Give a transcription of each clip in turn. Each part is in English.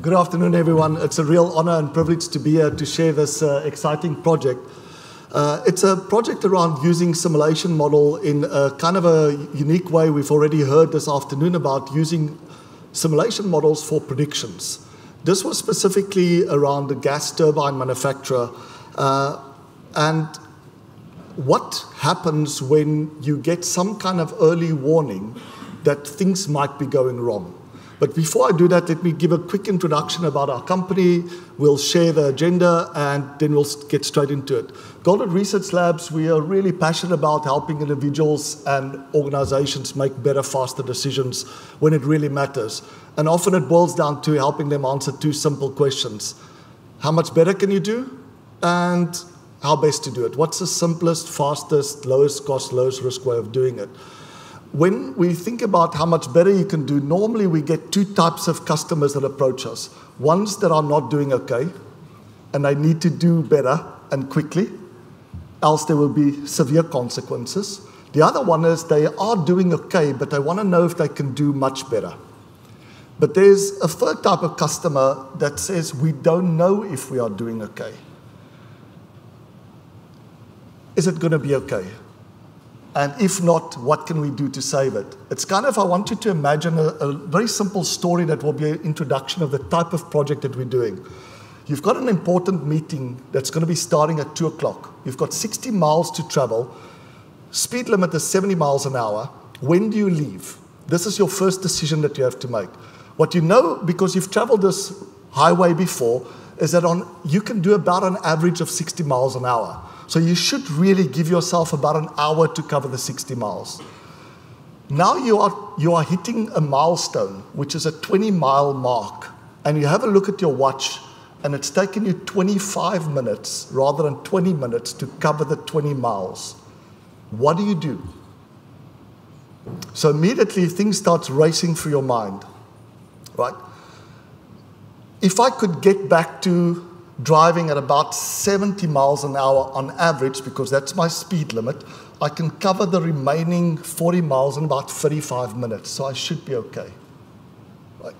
Good afternoon, everyone. It's a real honor and privilege to be here to share this exciting project. It's a project around using simulation model in a kind of a unique way. We've already heard this afternoon about using simulation models for predictions. This was specifically around the gas turbine manufacturer and what happens when you get some kind of early warning that things might be going wrong. But before I do that, let me give a quick introduction about our company. We'll share the agenda, and then we'll get straight into it. Goldratt Research Labs, we are really passionate about helping individuals and organizations make better, faster decisions when it really matters. And often it boils down to helping them answer two simple questions. How much better can you do? And how best to do it? What's the simplest, fastest, lowest cost, lowest risk way of doing it? When we think about how much better you can do, normally we get two types of customers that approach us. Ones that are not doing okay, and they need to do better and quickly, else there will be severe consequences. The other one is they are doing okay, but they want to know if they can do much better. But there's a third type of customer that says we don't know if we are doing okay. Is it going to be okay? And if not, what can we do to save it? It's kind of, I want you to imagine a very simple story that will be an introduction of the type of project that we're doing. You've got an important meeting that's going to be starting at 2 o'clock. You've got 60 miles to travel. Speed limit is 70 miles an hour. When do you leave? This is your first decision that you have to make. What you know, because you've traveled this highway before, is that you can do about an average of 60 miles an hour. So you should really give yourself about an hour to cover the 60 miles. Now you are hitting a milestone, which is a 20-mile mark. And you have a look at your watch, and it's taken you 25 minutes rather than 20 minutes to cover the 20 miles. What do? So immediately, things start racing through your mind, right? If I could get back to driving at about 70 miles an hour on average, because that's my speed limit, I can cover the remaining 40 miles in about 35 minutes, so I should be okay. Right.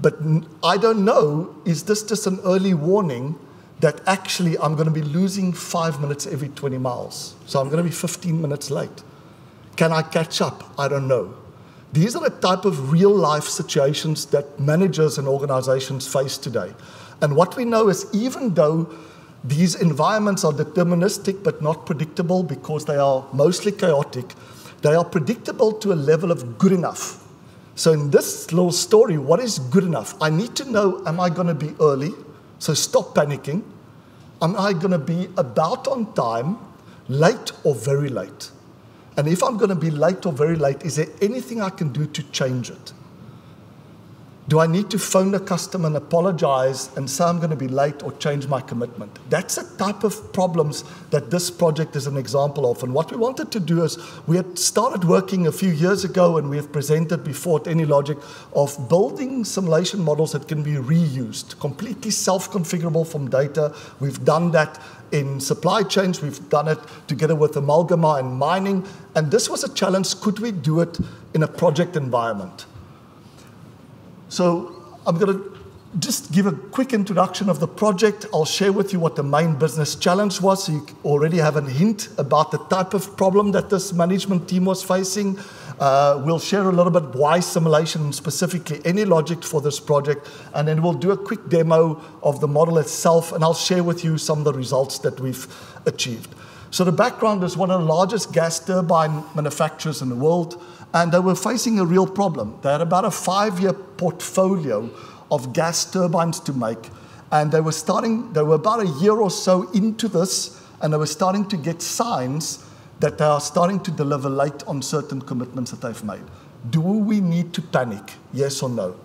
But I don't know, is this just an early warning that actually I'm going to be losing 5 minutes every 20 miles? So I'm going to be 15 minutes late. Can I catch up? I don't know. These are the type of real-life situations that managers and organizations face today. And what we know is even though these environments are deterministic but not predictable because they are mostly chaotic, they are predictable to a level of good enough. So in this little story, what is good enough? I need to know, am I going to be early? So stop panicking. Am I going to be about on time, late or very late? And if I'm going to be late or very late, is there anything I can do to change it? Do I need to phone the customer and apologize and say I'm going to be late or change my commitment? That's the type of problems that this project is an example of. And what we wanted to do is we had started working a few years ago, and we have presented before at AnyLogic, of building simulation models that can be reused, completely self-configurable from data. We've done that in supply chains. We've done it together with Amalgama and mining. And this was a challenge. Could we do it in a project environment? So I'm going to just give a quick introduction of the project. I'll share with you what the main business challenge was, so you already have a hint about the type of problem that this management team was facing. We'll share a little bit why simulation, specifically AnyLogic, for this project, and then we'll do a quick demo of the model itself, and I'll share with you some of the results that we've achieved. So the background is one of the largest gas turbine manufacturers in the world, and they were facing a real problem. They had about a 5-year portfolio of gas turbines to make, and they were about a year or so into this, and they were starting to get signs that they are starting to deliver late on certain commitments that they've made. Do we need to panic? Yes or no?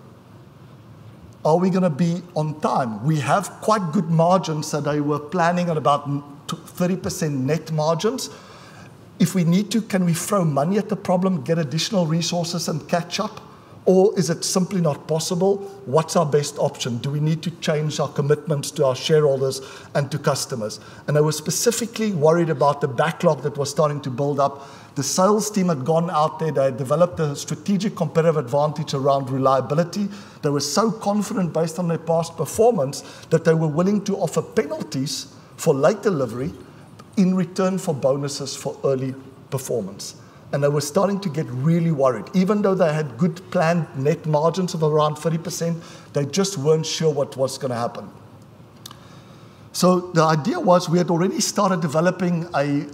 Are we going to be on time? We have quite good margins, so they were planning at about 30% net margins. If we need to, can we throw money at the problem, get additional resources, and catch up? Or is it simply not possible? What's our best option? Do we need to change our commitments to our shareholders and to customers? And I was specifically worried about the backlog that was starting to build up. The sales team had gone out there. They had developed a strategic competitive advantage around reliability. They were so confident based on their past performance that they were willing to offer penalties for late delivery in return for bonuses for early performance. And they were starting to get really worried. Even though they had good planned net margins of around 30%, they just weren't sure what was going to happen. So the idea was we had already started developing a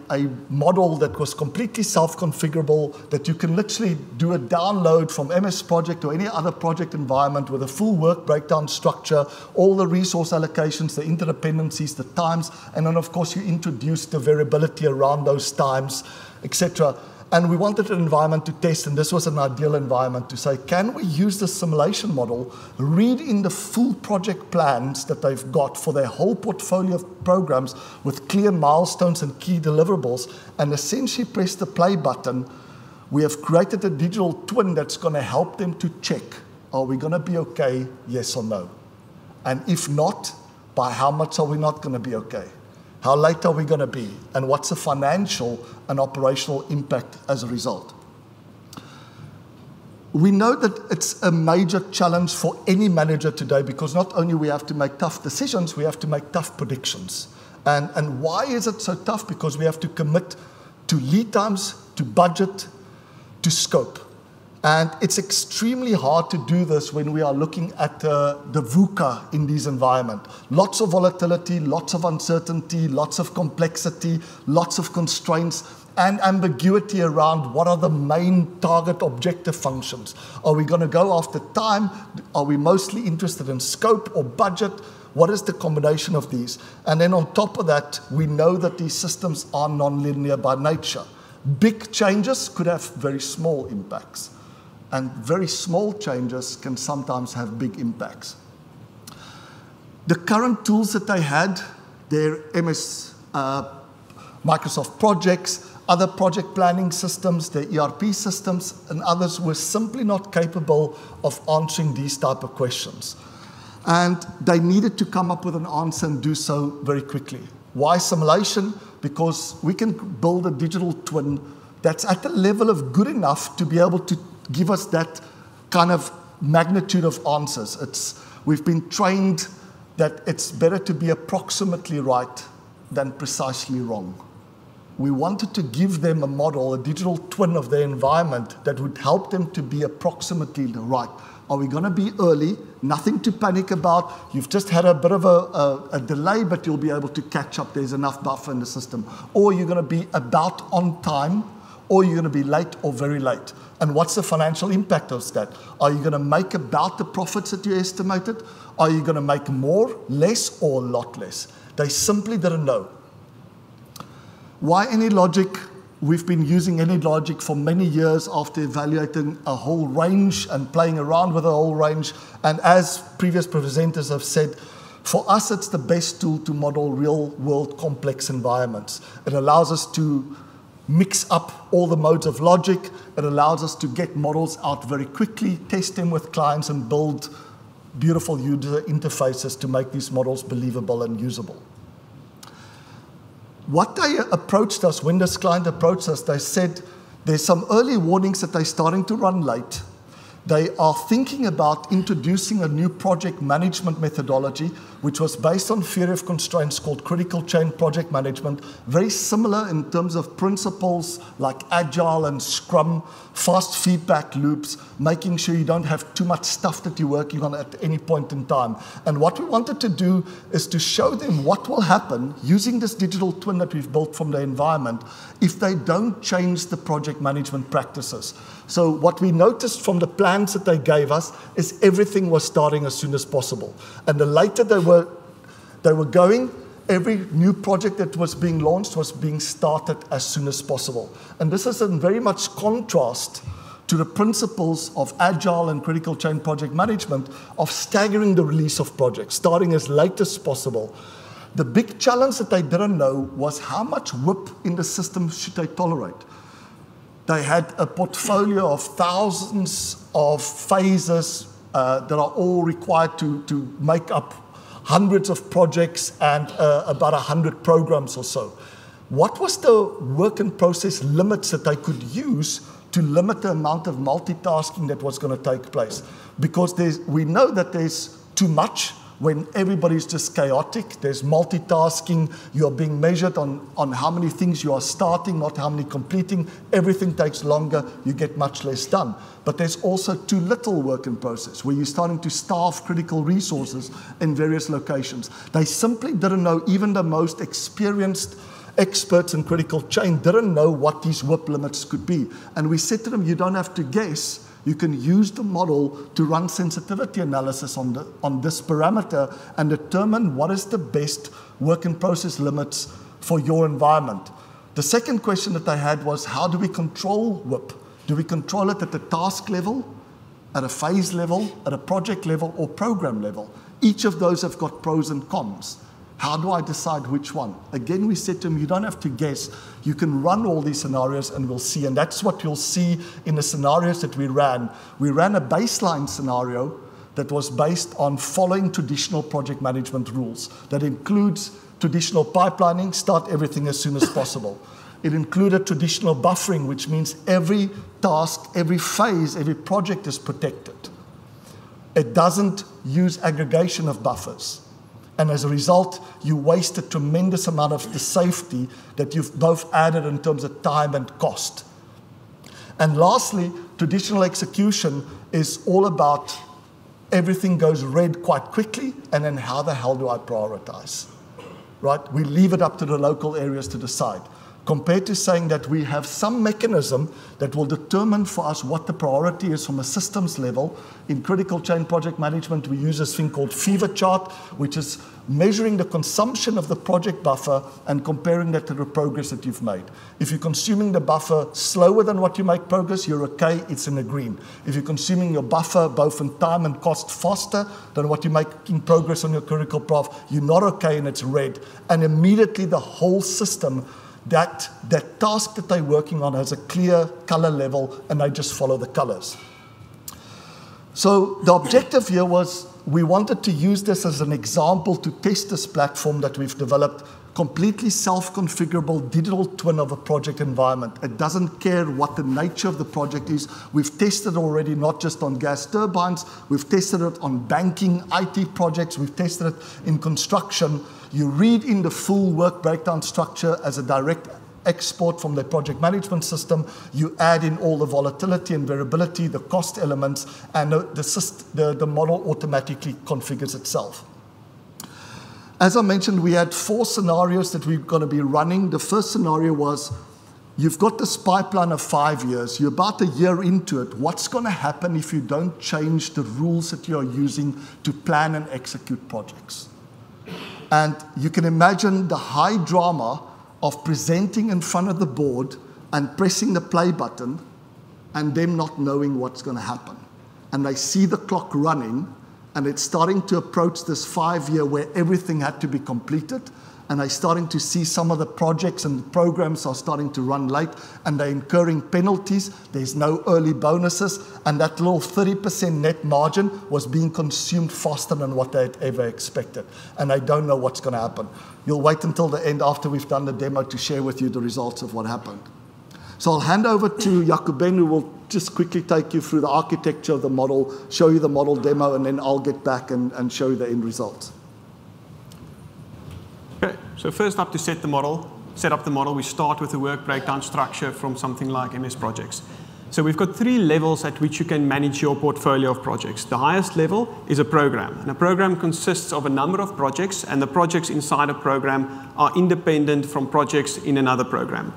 model that was completely self-configurable, that you can literally do a download from MS Project or any other project environment with a full work breakdown structure, all the resource allocations, the interdependencies, the times, and then, of course, you introduce the variability around those times, etc. And we wanted an environment to test, and this was an ideal environment to say, can we use the simulation model, read in the full project plans that they've got for their whole portfolio of programs with clear milestones and key deliverables, and essentially press the play button. We have created a digital twin that's going to help them to check, are we going to be okay, yes or no? And if not, by how much are we not going to be okay? How late are we going to be? And what's the financial and operational impact as a result? We know that it's a major challenge for any manager today because not only we have to make tough decisions, we have to make tough predictions. And why is it so tough? Because we have to commit to lead times, to budget, to scope. And it's extremely hard to do this when we are looking at the VUCA in these environments. Lots of volatility, lots of uncertainty, lots of complexity, lots of constraints, and ambiguity around what are the main target objective functions. Are we going to go after time? Are we mostly interested in scope or budget? What is the combination of these? And then on top of that, we know that these systems are nonlinear by nature. Big changes could have very small impacts. And very small changes can sometimes have big impacts. The current tools that they had, their Microsoft projects, other project planning systems, their ERP systems, and others were simply not capable of answering these type of questions. And they needed to come up with an answer and do so very quickly. Why simulation? Because we can build a digital twin that's at the level of good enough to be able to give us that kind of magnitude of answers. We've been trained that it's better to be approximately right than precisely wrong. We wanted to give them a model, a digital twin of their environment that would help them to be approximately right. Are we going to be early? Nothing to panic about. You've just had a bit of a delay, but you'll be able to catch up. There's enough buffer in the system. Or you're going to be about on time, or you're going to be late or very late. And what's the financial impact of that? Are you going to make about the profits that you estimated? Are you going to make more, less, or a lot less? They simply didn't know. Why AnyLogic? We've been using AnyLogic for many years after evaluating a whole range and playing around with a whole range. And as previous presenters have said, for us, it's the best tool to model real-world complex environments. It allows us to mix up all the modes of logic. It allows us to get models out very quickly, test them with clients, and build beautiful user interfaces to make these models believable and usable. What they approached us, when this client approached us, they said there's some early warnings that they're starting to run late. They are thinking about introducing a new project management methodology, which was based on theory of constraints called critical chain project management, very similar in terms of principles like agile and scrum, fast feedback loops, making sure you don't have too much stuff that you're working on at any point in time. And what we wanted to do is to show them what will happen using this digital twin that we've built from the environment if they don't change the project management practices. So what we noticed from the plans that they gave us is everything was starting as soon as possible. And the later they were going, every new project that was being launched was being started as soon as possible. And this is in very much contrast to the principles of agile and critical chain project management of staggering the release of projects, starting as late as possible. The big challenge that they didn't know was how much whip in the system should they tolerate. They had a portfolio of thousands of phases that are all required to make up hundreds of projects and about 100 programs or so. What was the work and process limits that they could use to limit the amount of multitasking that was going to take place? Because we know that there's too much when everybody's just chaotic. There's multitasking. You're being measured on how many things you are starting, not how many completing. Everything takes longer. You get much less done. But there's also too little work in process, where you're starting to starve critical resources in various locations. They simply didn't know, even the most experienced experts in critical chain didn't know what these WIP limits could be. And we said to them, you don't have to guess. You can use the model to run sensitivity analysis on this parameter and determine what is the best work in process limits for your environment. The second question that I had was, how do we control WIP? Do we control it at the task level, at a phase level, at a project level, or program level? Each of those have got pros and cons. How do I decide which one? Again, we said to him, you don't have to guess. You can run all these scenarios and we'll see. And that's what you'll see in the scenarios that we ran. We ran a baseline scenario that was based on following traditional project management rules. That includes traditional pipelining, start everything as soon as possible. It included traditional buffering, which means every task, every phase, every project is protected. It doesn't use aggregation of buffers. And as a result, you waste a tremendous amount of the safety that you've both added in terms of time and cost. And lastly, traditional execution is all about everything goes red quite quickly, and then how the hell do I prioritize? Right? We leave it up to the local areas to decide, compared to saying that we have some mechanism that will determine for us what the priority is from a systems level. In critical chain project management, we use this thing called fever chart, which is measuring the consumption of the project buffer and comparing that to the progress that you've made. If you're consuming the buffer slower than what you make progress, you're okay, it's in the green. If you're consuming your buffer both in time and cost faster than what you make in progress on your critical path, you're not okay and it's red. And immediately the whole system, that task that they're working on has a clear color level, and they just follow the colors. So the objective here was we wanted to use this as an example to test this platform that we've developed, completely self-configurable digital twin of a project environment. It doesn't care what the nature of the project is. We've tested already not just on gas turbines. We've tested it on banking, IT projects. We've tested it in construction. You read in the full work breakdown structure as a direct export from the project management system. You add in all the volatility and variability, the cost elements, and the model automatically configures itself. As I mentioned, we had four scenarios that we're going to be running. The first scenario was, you've got this pipeline of 5 years. You're about a year into it. What's going to happen if you don't change the rules that you're using to plan and execute projects? And you can imagine the high drama of presenting in front of the board and pressing the play button and them not knowing what's going to happen. And they see the clock running, and it's starting to approach this 5 year where everything had to be completed, and they're starting to see some of the projects and the programs are starting to run late, and they're incurring penalties. There's no early bonuses, and that little 30% net margin was being consumed faster than what they had ever expected, and they don't know what's going to happen. You'll wait until the end after we've done the demo to share with you the results of what happened. So I'll hand over to Jaco-Ben, who will just quickly take you through the architecture of the model, show you the model demo, and then I'll get back and show you the end results. Okay, so first up to set up the model, we start with a work breakdown structure from something like MS Projects. So we've got three levels at which you can manage your portfolio of projects. The highest level is a program. And a program consists of a number of projects, and the projects inside a program are independent from projects in another program.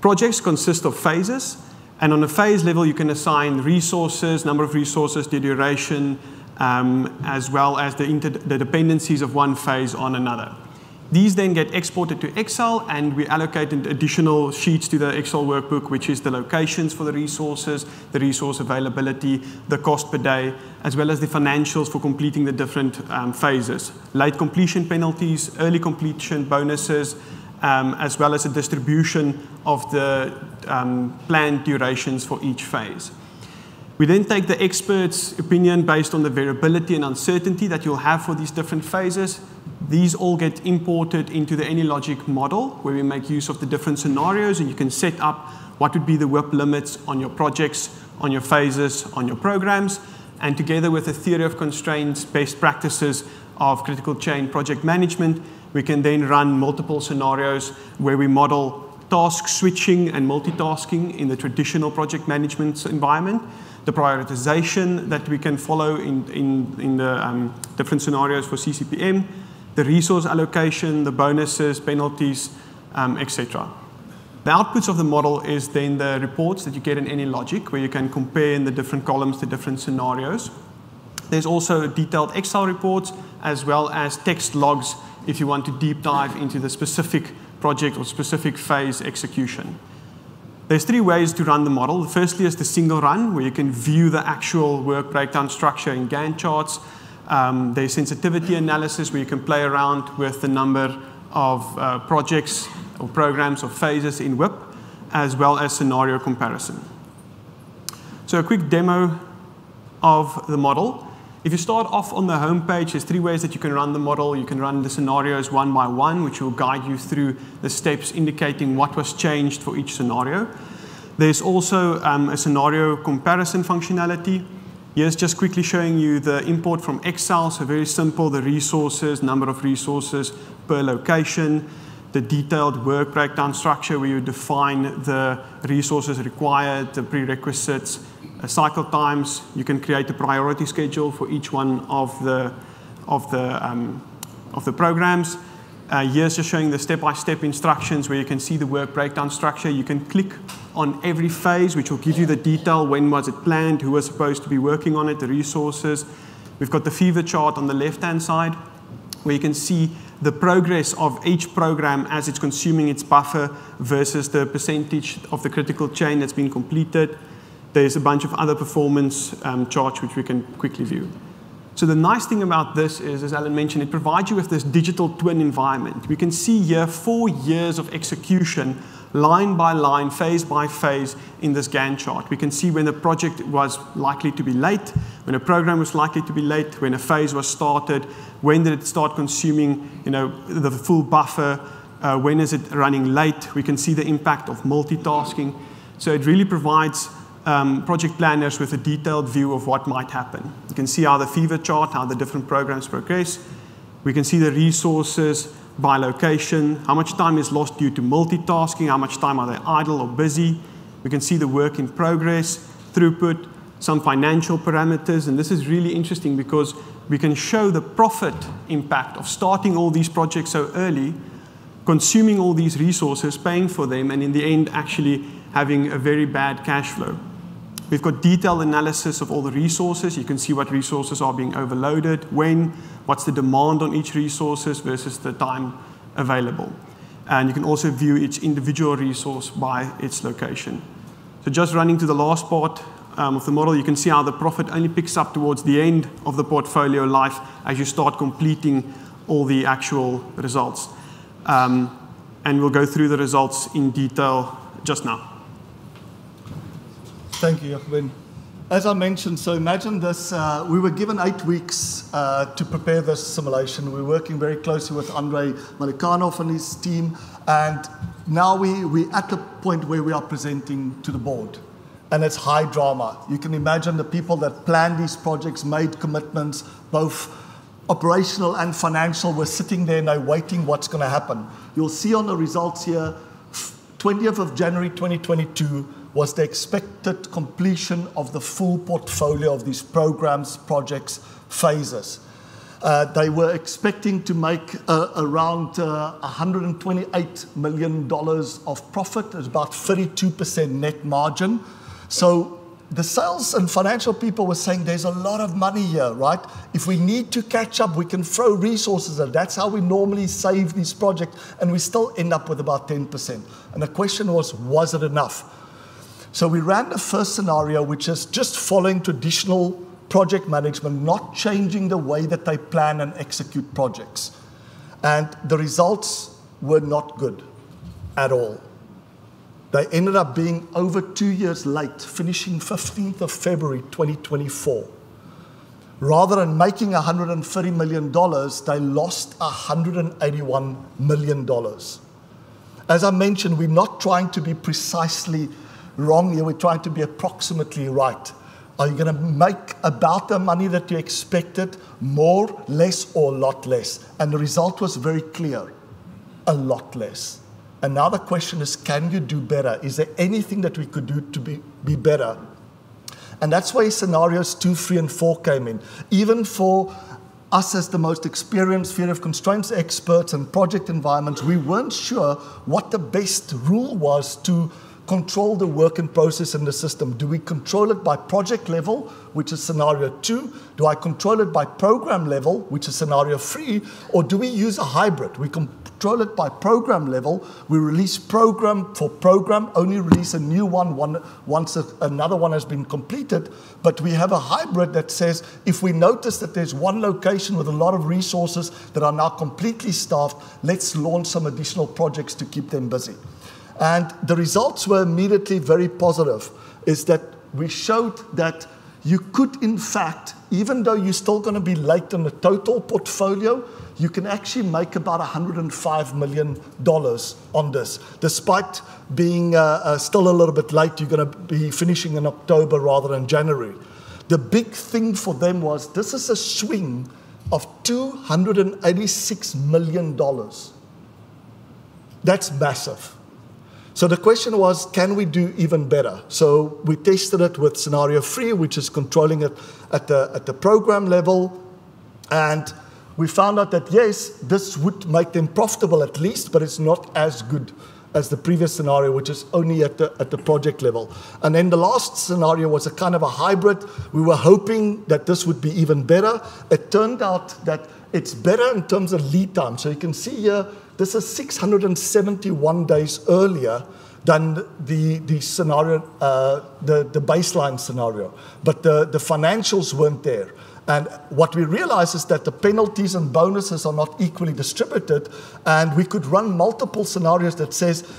Projects consist of phases, and on a phase level you can assign resources, number of resources, the duration, as well as the dependencies of one phase on another. These then get exported to Excel, and we allocate additional sheets to the Excel workbook, which is the locations for the resources, the resource availability, the cost per day, as well as the financials for completing the different phases. Late completion penalties, early completion bonuses, as well as a distribution of the planned durations for each phase. We then take the expert's opinion based on the variability and uncertainty that you'll have for these different phases. These all get imported into the AnyLogic model, where we make use of the different scenarios, and you can set up what would be the WIP limits on your projects, on your phases, on your programs, and together with the theory of constraints, best practices of critical chain project management, we can then run multiple scenarios where we model task switching and multitasking in the traditional project management environment, the prioritization that we can follow in the different scenarios for CCPM, the resource allocation, the bonuses, penalties, etc. The outputs of the model is then the reports that you get in AnyLogic, where you can compare in the different columns the different scenarios. There's also detailed Excel reports as well as text logs if you want to deep dive into the specific project or specific phase execution. There's three ways to run the model. Firstly is the single run, where you can view the actual work breakdown structure in Gantt charts. There's sensitivity analysis, where you can play around with the number of projects or programs or phases in WIP, as well as scenario comparison. So a quick demo of the model. If you start off on the home page, there's three ways that you can run the model. You can run the scenarios one by one, which will guide you through the steps indicating what was changed for each scenario. There's also a scenario comparison functionality. Here's just quickly showing you the import from Excel, so very simple, the resources, number of resources per location, the detailed work breakdown structure where you define the resources required, the prerequisites, cycle times. You can create a priority schedule for each one of the programs. Here's just showing the step-by-step instructions where you can see the work breakdown structure. You can click on every phase, which will give you the detail, when was it planned, who was supposed to be working on it, the resources. We've got the fever chart on the left-hand side, where you can see the progress of each program as it's consuming its buffer versus the percentage of the critical chain that's been completed. There's a bunch of other performance charts which we can quickly view. So the nice thing about this is, as Alan mentioned, it provides you with this digital twin environment. We can see here 4 years of execution, line by line, phase by phase, in this Gantt chart. We can see when a project was likely to be late, when a program was likely to be late, when a phase was started, when did it start consuming, you know, the full buffer, when is it running late. We can see the impact of multitasking. So it really provides project planners with a detailed view of what might happen. You can see how the fever chart, how the different programs progress. We can see the resources by location, how much time is lost due to multitasking, how much time are they idle or busy. We can see the work in progress, throughput, some financial parameters, and this is really interesting because we can show the profit impact of starting all these projects so early, consuming all these resources, paying for them, and in the end actually having a very bad cash flow. We've got detailed analysis of all the resources. You can see what resources are being overloaded, when, what's the demand on each resources versus the time available. And you can also view each individual resource by its location. So just running to the last part of the model, you can see how the profit only picks up towards the end of the portfolio life as you start completing all the actual results. And we'll go through the results in detail just now. Thank you, Jaco-Ben. As I mentioned, so imagine this. We were given 8 weeks to prepare this simulation. We're working very closely with Andrei Malikanov and his team. And now we're at the point where we are presenting to the board. And it's high drama. You can imagine the people that planned these projects, made commitments, both operational and financial, were sitting there now waiting what's going to happen. You'll see on the results here, 20th of January 2022, was the expected completion of the full portfolio of these programs, projects, phases. They were expecting to make around $128 million of profit, about 32% net margin. So the sales and financial people were saying there's a lot of money here, right? If we need to catch up, we can throw resources at it. That's how we normally save these projects, and we still end up with about 10%. And the question was it enough? So we ran the first scenario, which is just following traditional project management, not changing the way that they plan and execute projects. And the results were not good at all. They ended up being over 2 years late, finishing 15th of February 2024. Rather than making $130 million, they lost $181 million. As I mentioned, we're not trying to be precisely wrong here. We're trying to be approximately right. Are you going to make about the money that you expected, more, less, or a lot less? And the result was very clear, a lot less. And now the question is, can you do better? Is there anything that we could do to be better? And that's why scenarios 2, 3, and 4 came in. Even for us as the most experienced Theory of Constraints experts and project environments, we weren't sure what the best rule was to control the work and process in the system. Do we control it by project level, which is scenario 2? Do I control it by program level, which is scenario 3? Or do we use a hybrid? We control it by program level. We release program for program, only release a new one once another one has been completed. But we have a hybrid that says, if we notice that there's one location with a lot of resources that are now completely staffed, let's launch some additional projects to keep them busy. And the results were immediately very positive, is that we showed that you could, in fact, even though you're still going to be late on the total portfolio, you can actually make about $105 million on this. Despite being still a little bit late, you're going to be finishing in October rather than January. The big thing for them was this is a swing of $286 million. That's massive. So the question was, can we do even better? So we tested it with scenario 3, which is controlling it at the program level. And we found out that, yes, this would make them profitable at least, but it's not as good as the previous scenario, which is only at the project level. And then the last scenario was a kind of a hybrid. We were hoping that this would be even better. It turned out that it's better in terms of lead time. So you can see here, this is 671 days earlier than the scenario, the baseline scenario. But the financials weren't there. And what we realized is that the penalties and bonuses are not equally distributed. And we could run multiple scenarios that says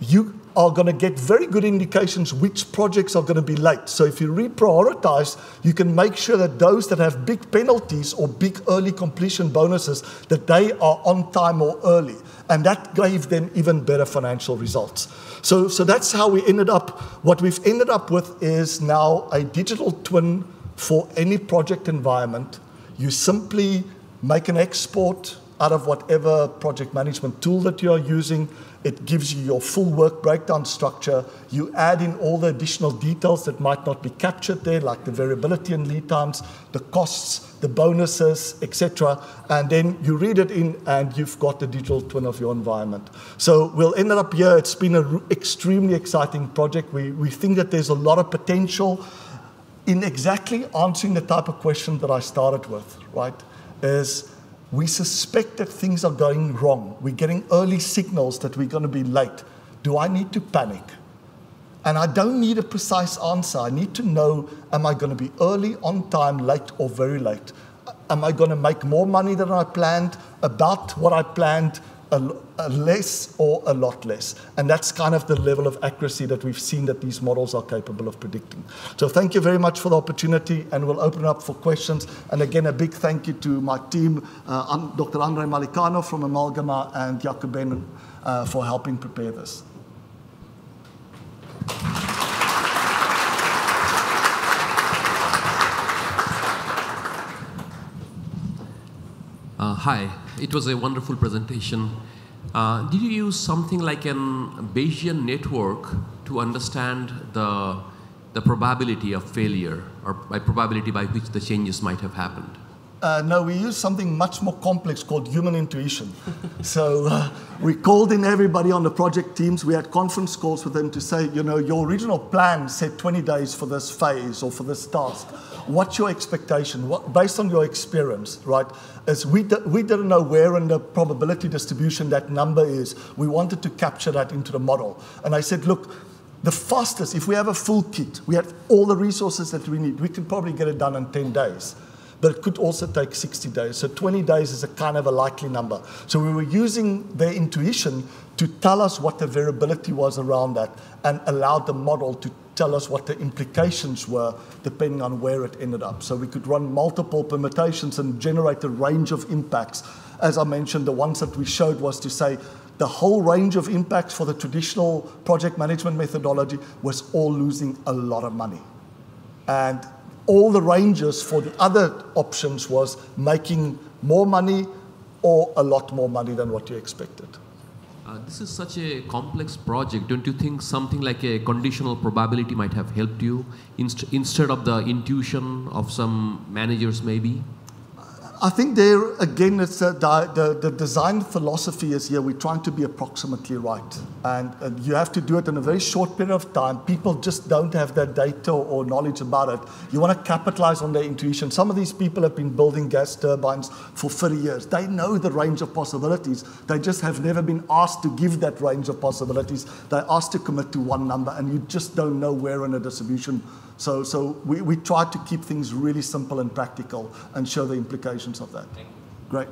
you are going to get very good indications which projects are going to be late. So if you reprioritize, you can make sure that those that have big penalties or big early completion bonuses, that they are on time or early. And that gave them even better financial results. So that's how we ended up. What we've ended up with is now a digital twin for any project environment. You simply make an export out of whatever project management tool that you are using. It gives you your full work breakdown structure. You add in all the additional details that might not be captured there, like the variability in lead times, the costs, the bonuses, etc. And then you read it in, and you've got the digital twin of your environment. So we'll end up here. It's been an extremely exciting project. We think that there's a lot of potential in exactly answering the type of question that I started with, right? Is we suspect that things are going wrong. We're getting early signals that we're going to be late. Do I need to panic? And I don't need a precise answer. I need to know, am I going to be early, on time, late, or very late? Am I going to make more money than I planned, about what I planned, less or a lot less? And that's kind of the level of accuracy that we've seen that these models are capable of predicting. So thank you very much for the opportunity, and we'll open up for questions. And again, a big thank you to my team, Dr. Andrei Malikanov from Amalgama and Jaco-Ben for helping prepare this. Hi. It was a wonderful presentation. Did you use something like an Bayesian network to understand the probability of failure, or by probability by which the changes might have happened? No, we used something much more complex called human intuition. So we called in everybody on the project teams. We had conference calls with them to say, you know, your original plan said 20 days for this phase or for this task. What's your expectation? What, based on your experience, right? As we didn't know where in the probability distribution that number is. We wanted to capture that into the model. And I said, look, the fastest, if we have a full kit, we have all the resources that we need, we can probably get it done in 10 days. but it could also take 60 days. So 20 days is a kind of a likely number. So we were using their intuition to tell us what the variability was around that and allowed the model to tell us what the implications were depending on where it ended up. So we could run multiple permutations and generate a range of impacts. As I mentioned, the ones that we showed was to say the whole range of impacts for the traditional project management methodology was all losing a lot of money. And all the ranges for the other options was making more money or a lot more money than what you expected. This is such a complex project. Don't you think something like a conditional probability might have helped you instead of the intuition of some managers maybe? I think there, again, it's the design philosophy is here. We're trying to be approximately right. And you have to do it in a very short period of time. People just don't have that data or knowledge about it. You want to capitalize on their intuition. Some of these people have been building gas turbines for 30 years. They know the range of possibilities. They just have never been asked to give that range of possibilities. They're asked to commit to one number, and you just don't know where in a distribution. So we try to keep things really simple and practical and show the implications of that. Great.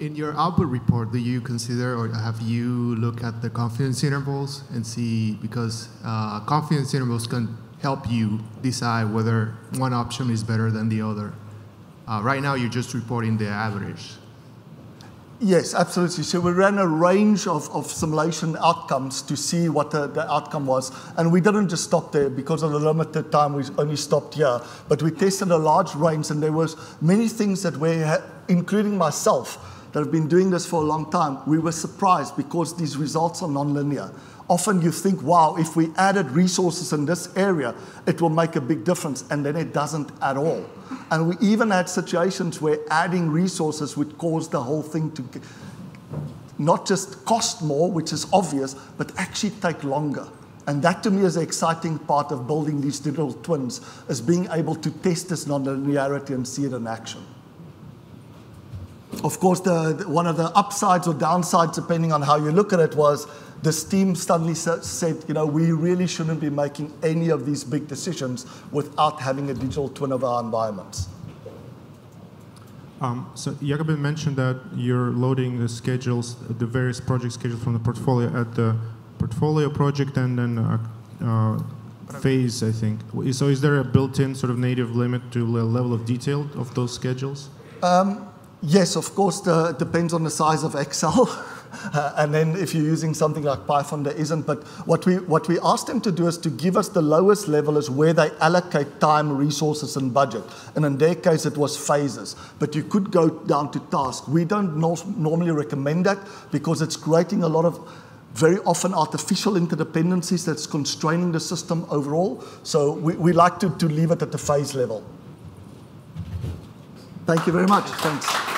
In your output report, do you consider or have you look at the confidence intervals and see, because confidence intervals can help you decide whether one option is better than the other. Right now, you're just reporting the average. Yes, absolutely. So we ran a range of simulation outcomes to see what the outcome was. And we didn't just stop there because of the limited time. We only stopped here. But we tested a large range, and there was many things that we, including myself, that have been doing this for a long time, we were surprised because these results are nonlinear. Often you think, wow, if we added resources in this area, it will make a big difference, and then it doesn't at all. And we even had situations where adding resources would cause the whole thing to not just cost more, which is obvious, but actually take longer. And that, to me, is the exciting part of building these digital twins, is being able to test this nonlinearity and see it in action. Of course, one of the upsides or downsides, depending on how you look at it, was this team suddenly said, you know, we really shouldn't be making any of these big decisions without having a digital twin of our environments. So Jaco-Ben mentioned that you're loading the schedules, the various project schedules from the portfolio at the portfolio project and then phase, I think. So is there a built-in sort of native limit to the level of detail of those schedules? Yes, of course, it depends on the size of Excel. And then if you're using something like Python, there isn't. But what we asked them to do is to give us the lowest level is where they allocate time, resources, and budget. And in their case, it was phases. But you could go down to tasks. We don't normally recommend that because it's creating a lot of very often artificial interdependencies that's constraining the system overall. So we like to leave it at the phase level. Thank you very much. Thanks.